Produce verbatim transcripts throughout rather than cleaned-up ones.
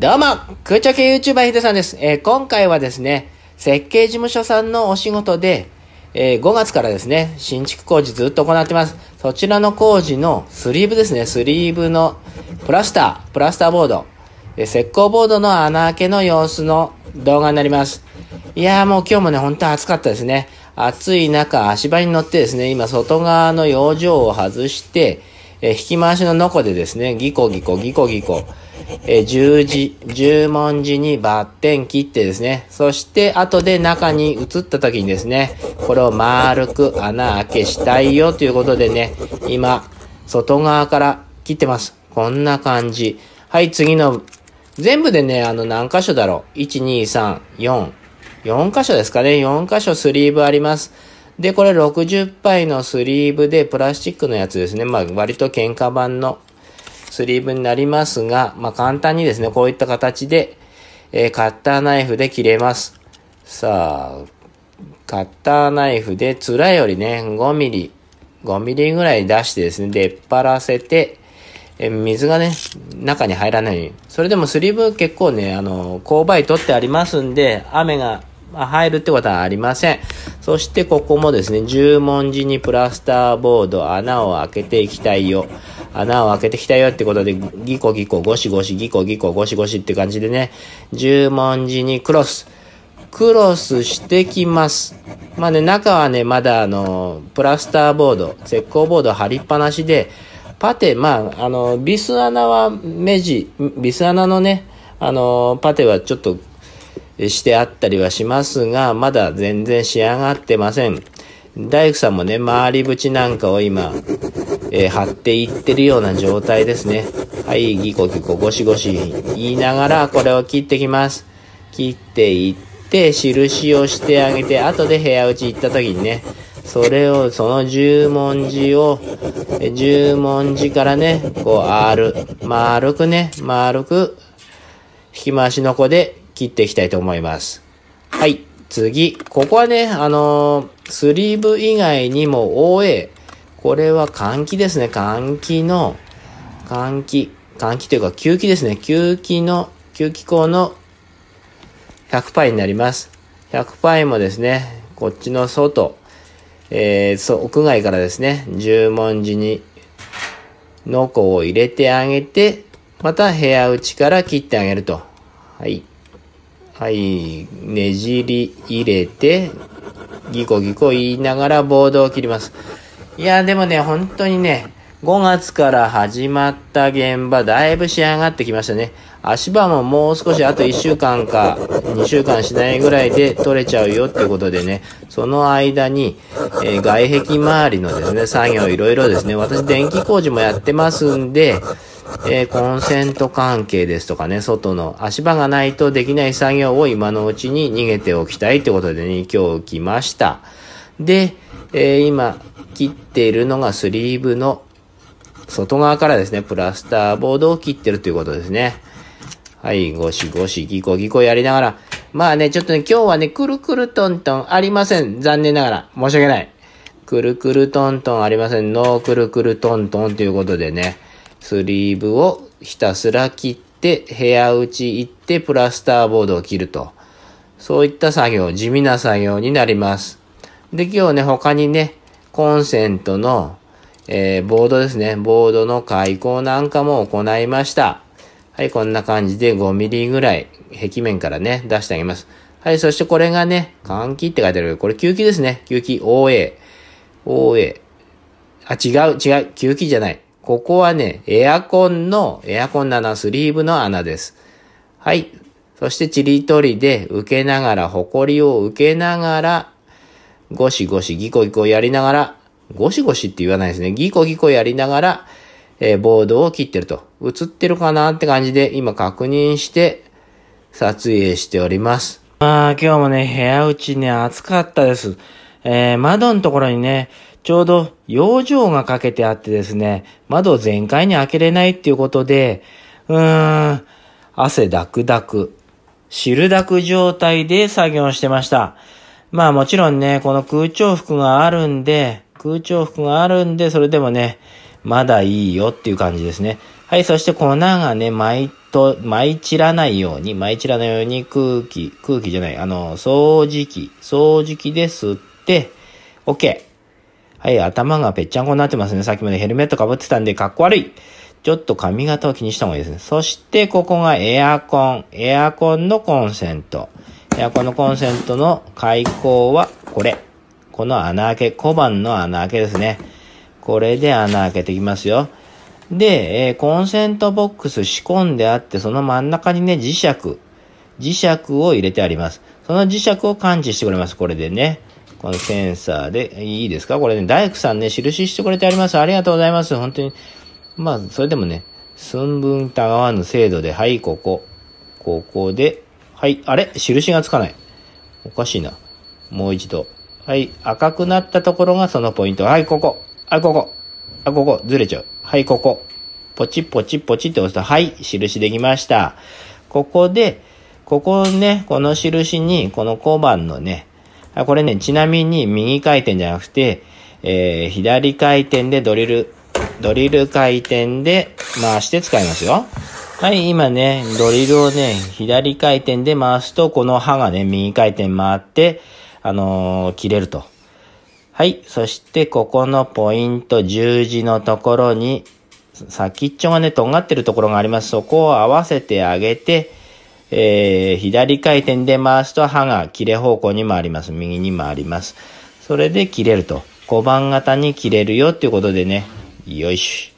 どうも、空調系 YouTuber ヒデさんです、えー。今回はですね、設計事務所さんのお仕事で、えー、ごがつからですね、新築工事ずっと行ってます。そちらの工事のスリーブですね、スリーブのプラスター、プラスターボード、えー、石膏ボードの穴開けの様子の動画になります。いやーもう今日もね、本当に暑かったですね。暑い中、足場に乗ってですね、今外側の養生を外して、えー、引き回しのノコでですね、ギコギコギコギコ、えー、十字、十文字にバッテン切ってですね、そして後で中に移った時にですね、これを丸く穴開けしたいよということでね、今、外側から切ってます。こんな感じ。はい、次の、全部でね、あの何箇所だろう。いち、に、さん、よん。よん箇所ですかね。よん箇所スリーブあります。で、これろくじゅっぱいのスリーブで、プラスチックのやつですね。まあ、割と喧嘩版のスリーブになりますが、まあ、簡単にですね、こういった形で、えー、カッターナイフで切れます。さあ、カッターナイフで、つらよりね、ごミリ、ごミリぐらい出してですね、出っ張らせて、えー、水がね、中に入らないように。それでもスリーブ結構ね、あの、勾配取ってありますんで、雨が、入るってことはありません。そしてここもですね、十文字にプラスターボード、穴を開けていきたいよ。穴を開けていきたいよってことで、ギコギコ、ゴシゴシ、ギコギコ、ゴシゴシって感じでね、十文字にクロス。クロスしてきます。まあね、中はね、まだあの、プラスターボード、石膏ボード貼りっぱなしで、パテ、まあ、あの、ビス穴は目地、ビス穴のね、あの、パテはちょっと、してあったりはしますが、まだ全然仕上がってません。大工さんもね、回り縁なんかを今、えー、貼っていってるような状態ですね。はい、ギコギコゴシゴシ言いながらこれを切ってきます。切っていって、印をしてあげて、後で部屋打ち行った時にね、それを、その十文字を、十文字からね、こう、R、丸くね、丸く、引き回しの子で、切っていきたいと思います。はい。次。ここはね、あのー、スリーブ以外にも オーエー。これは換気ですね。換気の、換気。換気というか、吸気ですね。吸気の、吸気口のひゃくパイになります。ひゃくパイもですね、こっちの外、えー、そ屋外からですね、十文字にノコを入れてあげて、また部屋内から切ってあげると。はい。はい。ねじり入れて、ギコギコ言いながらボードを切ります。いや、でもね、本当にね、ごがつから始まった現場、だいぶ仕上がってきましたね。足場ももう少し、あといっしゅうかんかにしゅうかんしないぐらいで取れちゃうよってことでね、その間に、えー、外壁周りのですね、作業いろいろですね、私電気工事もやってますんで、えー、コンセント関係ですとかね、外の足場がないとできない作業を今のうちに逃げておきたいってことでね、今日来ました。で、えー、今切っているのがスリーブの外側からですね、プラスターボードを切ってるということですね。はい、ゴシゴシギコギコやりながら。まあね、ちょっとね、今日はね、くるくるトントンありません。残念ながら。申し訳ない。くるくるトントンありません。ノーくるくるトントンということでね。スリーブをひたすら切って、部屋打ち行って、プラスターボードを切ると。そういった作業、地味な作業になります。で、今日ね、他にね、コンセントの、えー、ボードですね。ボードの開口なんかも行いました。はい、こんな感じでごミリぐらい、壁面からね、出してあげます。はい、そしてこれがね、換気って書いてあるけど、これ吸気ですね。吸気、オーエー。オーエー。あ、違う、違う。吸気じゃない。ここはね、エアコンの、エアコンの穴、スリーブの穴です。はい。そして、ちりとりで受けながら、ほこりを受けながら、ゴシゴシ、ギコギコやりながら、ゴシゴシって言わないですね。ギコギコやりながら、えー、ボードを切ってると。映ってるかなって感じで、今確認して、撮影しております。まあ、今日もね、部屋うちね、暑かったです。えー、窓のところにね、ちょうど養生がかけてあってですね、窓を全開に開けれないっていうことで、うーん、汗ダクダク、汁ダク状態で作業してました。まあもちろんね、この空調服があるんで、空調服があるんで、それでもね、まだいいよっていう感じですね。はい、そして粉がね、舞いと、舞い散らないように、舞い散らないように空気、空気じゃない、あの、掃除機、掃除機で吸って、OK。はい、頭がぺっちゃんこになってますね。さっきまでヘルメットかぶってたんで、かっこ悪い。ちょっと髪型を気にした方がいいですね。そして、ここがエアコン。エアコンのコンセント。エアコンのコンセントの開口は、これ。この穴開け、小判の穴開けですね。これで穴開けていきますよ。で、えー、コンセントボックス仕込んであって、その真ん中にね、磁石。磁石を入れてあります。その磁石を感知してくれます。これでね。このセンサーで、いいですか？これね、大工さんね、印してくれてあります。ありがとうございます。本当に。まあ、それでもね、寸分たがわぬ精度で、はい、ここ。ここで、はい、あれ？印がつかない。おかしいな。もう一度。はい、赤くなったところがそのポイント。はい、ここ。はい、ここ。あ、ここ、ずれちゃう。はい、ここ。ポチポチポチって押すと、はい、印できました。ここで、ここね、この印に、この小判のね、あ、これね、ちなみに右回転じゃなくて、えー、左回転でドリル、ドリル回転で回して使いますよ。はい、今ね、ドリルをね、左回転で回すと、この刃がね、右回転回って、あのー、切れると。はい。そして、ここのポイント、十字のところに、先っちょがね、とんがってるところがあります。そこを合わせてあげて、えー、左回転で回すと刃が切れ方向に回ります。右に回ります。それで切れると。小判型に切れるよっていうことでね。よいし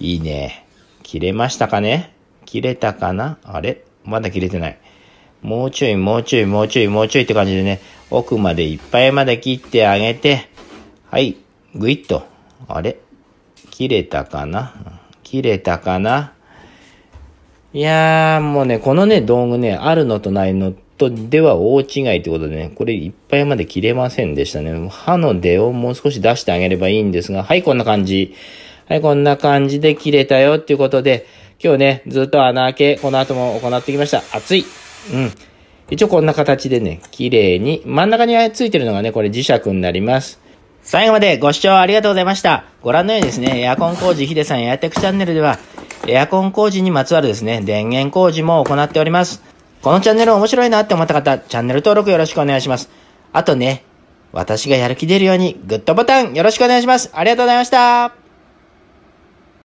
ょ。いいね。切れましたかね？切れたかな？あれ？まだ切れてない。もうちょい、もうちょい、もうちょい、もうちょいって感じでね、奥までいっぱいまで切ってあげて、はい、ぐいっと。あれ？切れたかな？切れたかな？いやー、もうね、このね、道具ね、あるのとないのとでは大違いってことでね、これいっぱいまで切れませんでしたね。刃の出をもう少し出してあげればいいんですが、はい、こんな感じ。はい、こんな感じで切れたよっていうことで、今日ね、ずっと穴開け、この後も行ってきました。熱い。うん。一応こんな形でね、綺麗に、真ん中についてるのがね、これ磁石になります。最後までご視聴ありがとうございました。ご覧のようにですね、エアコン工事ヒデさんエアテクチャンネルでは、エアコン工事にまつわるですね、電源工事も行っております。このチャンネル面白いなって思った方、チャンネル登録よろしくお願いします。あとね、私がやる気出るように、グッドボタンよろしくお願いします。ありがとうございました。